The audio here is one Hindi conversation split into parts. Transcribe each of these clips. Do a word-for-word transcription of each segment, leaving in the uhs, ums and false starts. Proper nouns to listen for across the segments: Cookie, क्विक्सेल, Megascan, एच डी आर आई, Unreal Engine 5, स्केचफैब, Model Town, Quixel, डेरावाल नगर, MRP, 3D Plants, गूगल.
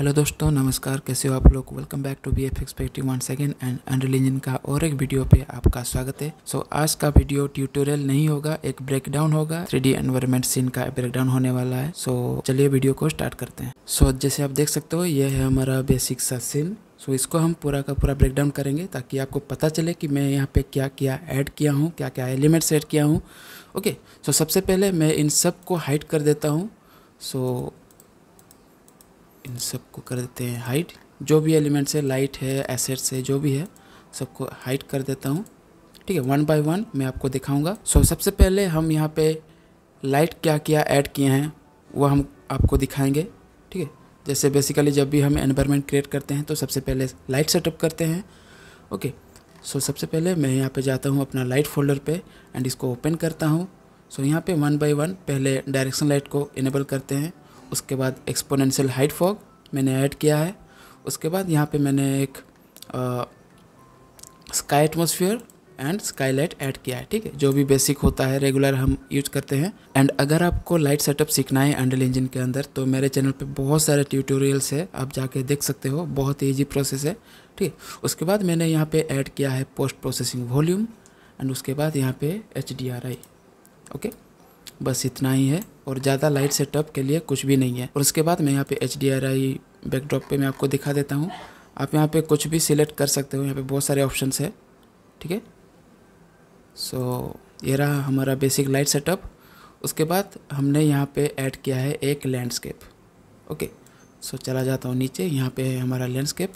हेलो दोस्तों, नमस्कार। कैसे हो आप लोग? Welcome back to B F एक्सपेक्टिव one second and Unreal Engine का और एक वीडियो पे आपका स्वागत है। सो so, आज का वीडियो ट्यूटोरियल नहीं होगा, एक ब्रेकडाउन होगा। थ्री डी एनवायरमेंट सीन का ब्रेकडाउन होने वाला है। सो so, चलिए वीडियो को स्टार्ट करते हैं। सो so, जैसे आप देख सकते हो, यह है हमारा बेसिक सा सीन। सो so, इसको हम पूरा का पूरा ब्रेकडाउन करेंगे ताकि आपको पता चले कि मैं यहाँ पे क्या क्या ऐड किया हूँ, क्या क्या एलिमेंट्स ऐड किया हूँ। ओके, सो सबसे पहले मैं इन सब को हाइड कर देता हूँ। सो so, इन सब को कर देते हैं हाइड। जो भी एलिमेंट्स है, लाइट है, एसेट्स है, जो भी है, सबको हाइड कर देता हूँ। ठीक है, वन बाय वन मैं आपको दिखाऊँगा। सो so, सबसे पहले हम यहाँ पर लाइट क्या क्या ऐड किए हैं वो हम आपको दिखाएँगे। ठीक है, जैसे बेसिकली जब भी हम एनवायरनमेंट क्रिएट करते हैं तो सबसे पहले लाइट सेटअप करते हैं। ओके, सो सबसे पहले मैं यहाँ पे जाता हूँ अपना लाइट फोल्डर पे एंड इसको ओपन करता हूँ। सो यहाँ पे वन बाय वन पहले डायरेक्शन लाइट को इनेबल करते हैं, उसके बाद एक्सपोनेंशियल हाइट फॉग मैंने ऐड किया है। उसके बाद यहाँ पर मैंने एक sky atmosphere and sky light add किया है। ठीक है, जो भी बेसिक होता है रेगुलर हम यूज करते हैं। एंड अगर आपको लाइट सेटअप सीखना है अनरियल इंजन के अंदर तो मेरे चैनल पे बहुत सारे ट्यूटोरियल्स है, आप जाके देख सकते हो, बहुत इजी प्रोसेस है। ठीक है, उसके बाद मैंने यहाँ पे ऐड किया है पोस्ट प्रोसेसिंग वॉल्यूम एंड उसके बाद यहाँ पे एच डी आर आई। Okay, बस इतना ही है और ज़्यादा लाइट सेटअप के लिए कुछ भी नहीं है। और उसके बाद मैं यहाँ पे एच डी आर आई backdrop पर मैं आपको दिखा देता हूँ। आप यहाँ पर कुछ भी सिलेक्ट कर सकते हो, यहाँ पर बहुत सारे ऑप्शन है। ठीक है, सो so, ये रहा हमारा बेसिक लाइट सेटअप। उसके बाद हमने यहाँ पे ऐड किया है एक लैंडस्केप। ओके, सो चला जाता हूँ नीचे, यहाँ पे है हमारा लैंडस्केप।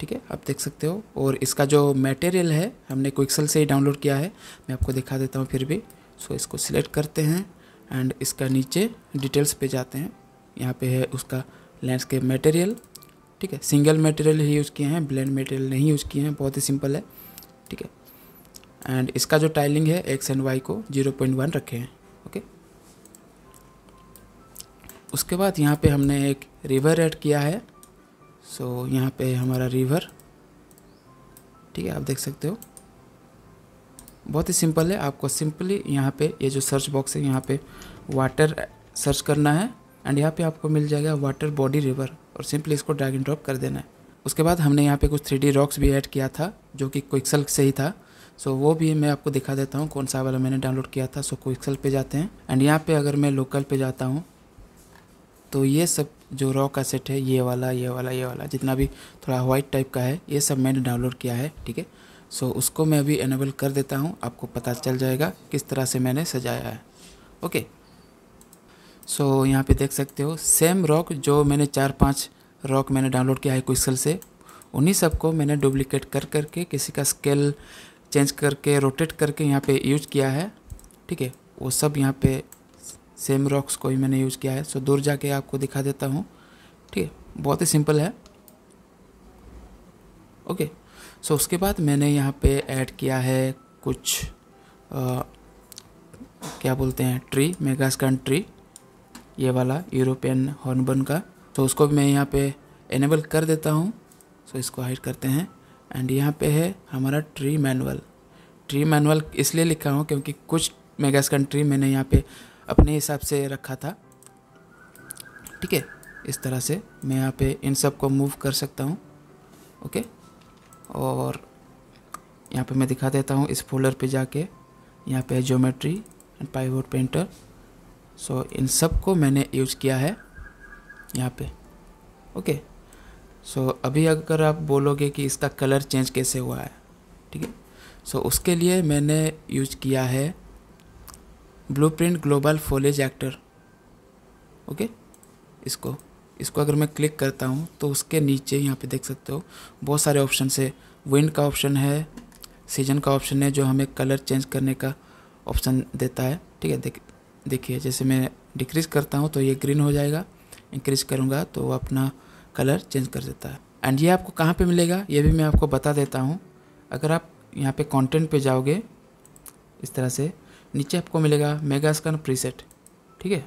ठीक है, आप देख सकते हो। और इसका जो मटेरियल है हमने क्विक्सेल से ही डाउनलोड किया है, मैं आपको दिखा देता हूँ फिर भी। सो so, इसको सिलेक्ट करते हैं एंड इसका नीचे डिटेल्स पे जाते हैं। यहाँ पे है उसका लैंडस्केप मटेरियल। ठीक है, सिंगल मटेरियल ही यूज़ किए हैं, ब्लेंड मटेरियल नहीं यूज़ किए हैं, बहुत ही सिंपल है। ठीक है, एंड इसका जो टाइलिंग है एक्स एंड वाई को ज़ीरो पॉइंट वन रखे हैं। ओके, उसके बाद यहाँ पे हमने एक रिवर ऐड किया है। सो so, यहाँ पे हमारा रिवर। ठीक है, आप देख सकते हो, बहुत ही सिंपल है। आपको सिंपली यहाँ पे ये यह जो सर्च बॉक्स है यहाँ पे वाटर सर्च करना है एंड यहाँ पे आपको मिल जाएगा वाटर बॉडी रिवर और सिंपली इसको ड्रैग एंड ड्रॉप कर देना है। उसके बाद हमने यहाँ पे कुछ थ्री डी रॉक्स भी ऐड किया था जो कि क्विक्सेल से ही था। सो so, वो भी मैं आपको दिखा देता हूँ कौन सा वाला मैंने डाउनलोड किया था। सो so, क्विक्सेल पे जाते हैं एंड यहाँ पे अगर मैं लोकल पे जाता हूँ तो ये सब जो रॉ का सेट है, ये वाला ये वाला ये वाला जितना भी थोड़ा वाइट टाइप का है, ये सब मैंने डाउनलोड किया है। ठीक है, सो so, उसको मैं अभी एनेबल कर देता हूँ, आपको पता चल जाएगा किस तरह से मैंने सजाया है। ओके, सो so, यहाँ पर देख सकते हो सेम रॉक जो मैंने चार पाँच रॉक मैंने डाउनलोड किया है क्विक्सेल से, उन्हीं सबको मैंने डुप्लिकेट कर करके किसी का स्केल चेंज करके रोटेट करके यहाँ पे यूज़ किया है। ठीक है, वो सब यहाँ पे सेम रॉक्स को ही मैंने यूज़ किया है। सो दूर जाके आपको दिखा देता हूँ। ठीक है, बहुत ही सिंपल है। ओके, सो उसके बाद मैंने यहाँ पे ऐड किया है कुछ आ, क्या बोलते हैं ट्री, मेगास्कैन ट्री, ये वाला यूरोपियन हॉर्नबीम का। तो उसको मैं यहाँ पे एनेबल कर देता हूँ। सो इसको हाइड करते हैं एंड यहाँ पे है हमारा ट्री मैनुअल। ट्री मैनुअल इसलिए लिखा हूँ क्योंकि कुछ मेगास्कैन ट्री मैंने यहाँ पे अपने हिसाब से रखा था। ठीक है, इस तरह से मैं यहाँ पे इन सब को मूव कर सकता हूँ। ओके, और यहाँ पे मैं दिखा देता हूँ, इस फोल्डर पे जाके यहाँ पे है geometry and pivot painter. So इन सब को मैंने यूज़ किया है यहाँ पे। ओके, सो so, अभी अगर आप बोलोगे कि इसका कलर चेंज कैसे हुआ है, ठीक है, सो उसके लिए मैंने यूज़ किया है blueprint global foliage actor. Okay, इसको इसको अगर मैं क्लिक करता हूँ तो उसके नीचे यहाँ पे देख सकते हो बहुत सारे ऑप्शन है। विंड का ऑप्शन है, सीजन का ऑप्शन है, जो हमें कलर चेंज करने का ऑप्शन देता है। ठीक है, देख देखिए जैसे मैं डिक्रीज़ करता हूँ तो ये ग्रीन हो जाएगा, इंक्रीज़ करूँगा तो अपना कलर चेंज कर देता है। एंड ये आपको कहाँ पे मिलेगा ये भी मैं आपको बता देता हूँ। अगर आप यहाँ पे कंटेंट पे जाओगे इस तरह से, नीचे आपको मिलेगा मेगास्कैन प्रीसेट। ठीक है,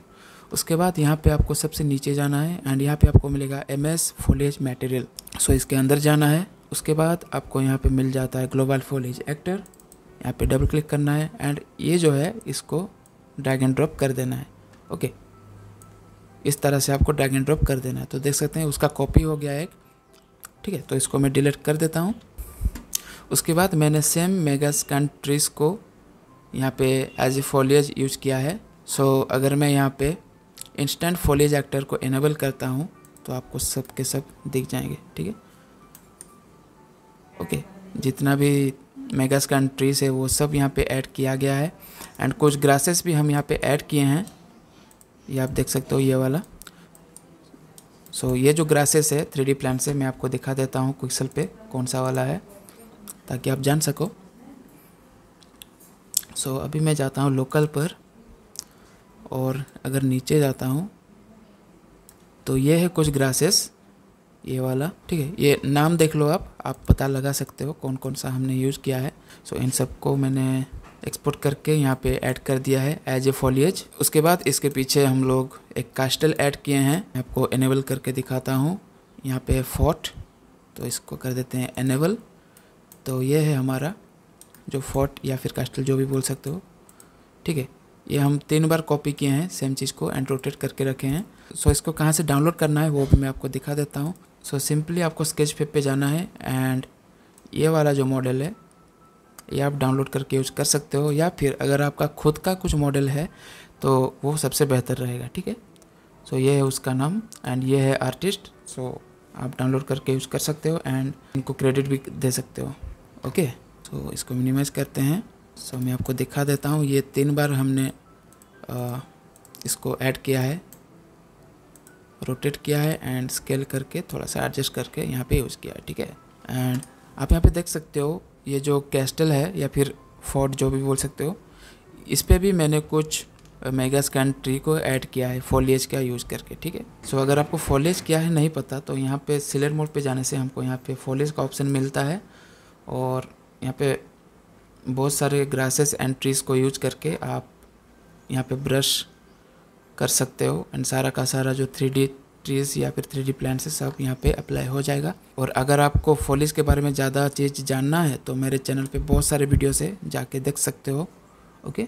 उसके बाद यहाँ पे आपको सबसे नीचे जाना है एंड यहाँ पे आपको मिलेगा M S foliage material. So इसके अंदर जाना है, उसके बाद आपको यहाँ पे मिल जाता है ग्लोबल फोलेज एक्टर। यहाँ पर डबल क्लिक करना है एंड ये जो है इसको ड्रैग एंड ड्रॉप कर देना है। ओके, इस तरह से आपको ड्रैग एंड ड्रॉप कर देना है। तो देख सकते हैं उसका कॉपी हो गया एक, ठीक है। तो इसको मैं डिलीट कर देता हूँ। उसके बाद मैंने सेम मेगास्कैन ट्रीज को यहाँ पे एज ए फॉलिएज यूज किया है। सो so, अगर मैं यहाँ पे इंस्टेंट फॉलिएज एक्टर को इनेबल करता हूँ तो आपको सब के सब दिख जाएंगे, ठीक है। ओके, जितना भी मेगास्कैन ट्रीज है वो सब यहाँ पे ऐड किया गया है, एंड कुछ ग्रासेस भी हम यहाँ पे ऐड किए हैं, ये आप देख सकते हो ये वाला। सो so, ये जो ग्रासेस है थ्री डी प्लांट से मैं आपको दिखा देता हूँ क्विक्सल पे कौन सा वाला है ताकि आप जान सको। सो so, अभी मैं जाता हूँ लोकल पर, और अगर नीचे जाता हूँ तो ये है कुछ ग्रासेस, ये वाला, ठीक है। ये नाम देख लो आप आप पता लगा सकते हो कौन कौन सा हमने यूज़ किया है। सो so, इन सबको मैंने एक्सपोर्ट करके यहाँ पे ऐड कर दिया है एज ए फॉलिएज। उसके बाद इसके पीछे हम लोग एक कास्टल ऐड किए हैं, मैं आपको इनेबल करके दिखाता हूँ। यहाँ पे फोर्ट, तो इसको कर देते हैं इनेबल। तो ये है हमारा जो फोर्ट या फिर कास्टल जो भी बोल सकते हो, ठीक है। ये हम तीन बार कॉपी किए हैं सेम चीज़ को एंड रोटेट करके रखे हैं। सो इसको कहाँ से डाउनलोड करना है वो भी मैं आपको दिखा देता हूँ। सो सिंपली आपको स्केचफैब पे जाना है, एंड ये वाला जो मॉडल है ये आप डाउनलोड करके यूज कर सकते हो, या फिर अगर आपका खुद का कुछ मॉडल है तो वो सबसे बेहतर रहेगा, ठीक है। सो ये है उसका नाम, एंड ये है आर्टिस्ट। सो आप डाउनलोड करके यूज कर सकते हो एंड इनको क्रेडिट भी दे सकते हो। ओके, सो इसको मिनिमाइज़ करते हैं। सो मैं आपको दिखा देता हूँ, ये तीन बार हमने आ, इसको ऐड किया है, रोटेट किया है, एंड स्केल करके थोड़ा सा एडजस्ट करके यहाँ पे यूज़ किया है, ठीक है। एंड आप यहाँ पे देख सकते हो ये जो कैस्टल है या फिर फोर्ट जो भी बोल सकते हो, इस पर भी मैंने कुछ मेगास्कैन ट्री को ऐड किया है फॉलिएज का यूज़ करके, ठीक है। सो अगर आपको फॉलिएज क्या है नहीं पता तो यहाँ पे सिलेक्ट मोड पे जाने से हमको यहाँ पे फॉलिएज का ऑप्शन मिलता है, और यहाँ पे बहुत सारे ग्रासेस एंड ट्रीज़ को यूज करके आप यहाँ पे ब्रश कर सकते हो, एंड सारा का सारा जो थ्री डी ट्रीज़ या फिर थ्री डी प्लांट्स से सब यहाँ पे अप्लाई हो जाएगा। और अगर आपको फॉलिएज के बारे में ज़्यादा चीज़ जानना है तो मेरे चैनल पे बहुत सारे वीडियोस है, जाके देख सकते हो। ओके,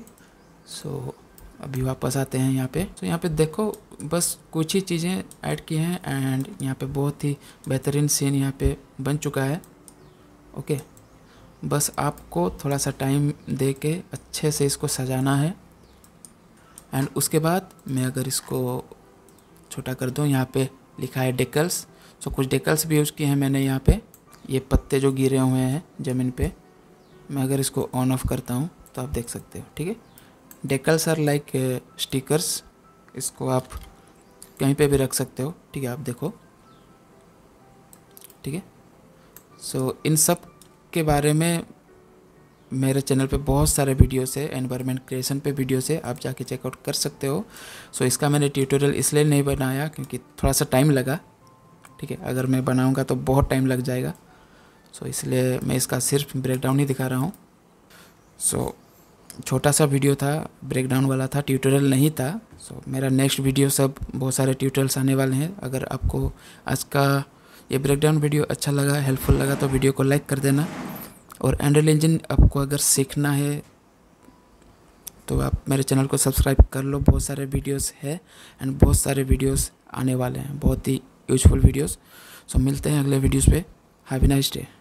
सो अभी वापस आते हैं यहाँ पे। तो यहाँ पे देखो बस कुछ ही चीज़ें ऐड की हैं, एंड यहाँ पे बहुत ही बेहतरीन सीन यहाँ पे बन चुका है। ओके, बस आपको थोड़ा सा टाइम दे के अच्छे से इसको सजाना है। एंड उसके बाद मैं अगर इसको छोटा कर दूँ, यहाँ पे लिखा है डेकल्स। सो कुछ डेकल्स भी यूज़ किए हैं मैंने यहाँ पे, ये पत्ते जो गिरे हुए हैं ज़मीन पे। मैं अगर इसको ऑन ऑफ करता हूँ तो आप देख सकते हो, ठीक है। डेकल्स आर लाइक स्टिकर्स, इसको आप कहीं पे भी रख सकते हो, ठीक है। आप देखो, ठीक है। सो इन सब के बारे में मेरे चैनल पे बहुत सारे वीडियोस है, एनवायरनमेंट क्रिएशन पे वीडियोस है, आप जाके चेकआउट कर सकते हो। सो इसका मैंने ट्यूटोरियल इसलिए नहीं बनाया क्योंकि थोड़ा सा टाइम लगा, ठीक है। अगर मैं बनाऊंगा तो बहुत टाइम लग जाएगा, सो इसलिए मैं इसका सिर्फ ब्रेकडाउन ही दिखा रहा हूँ। सो छोटा सा वीडियो था, ब्रेकडाउन वाला था, ट्यूटोरियल नहीं था। सो मेरा नेक्स्ट वीडियो सब बहुत सारे ट्यूटोरियल्स आने वाले हैं। अगर आपको आज का ये ब्रेकडाउन वीडियो अच्छा लगा, हेल्पफुल लगा तो वीडियो को लाइक कर देना, और अनरियल इंजन आपको अगर सीखना है तो आप मेरे चैनल को सब्सक्राइब कर लो। बहुत सारे वीडियोस है एंड बहुत सारे वीडियोस आने वाले हैं, बहुत ही यूजफुल वीडियोस। सो मिलते हैं अगले वीडियोस पे। Have a nice day.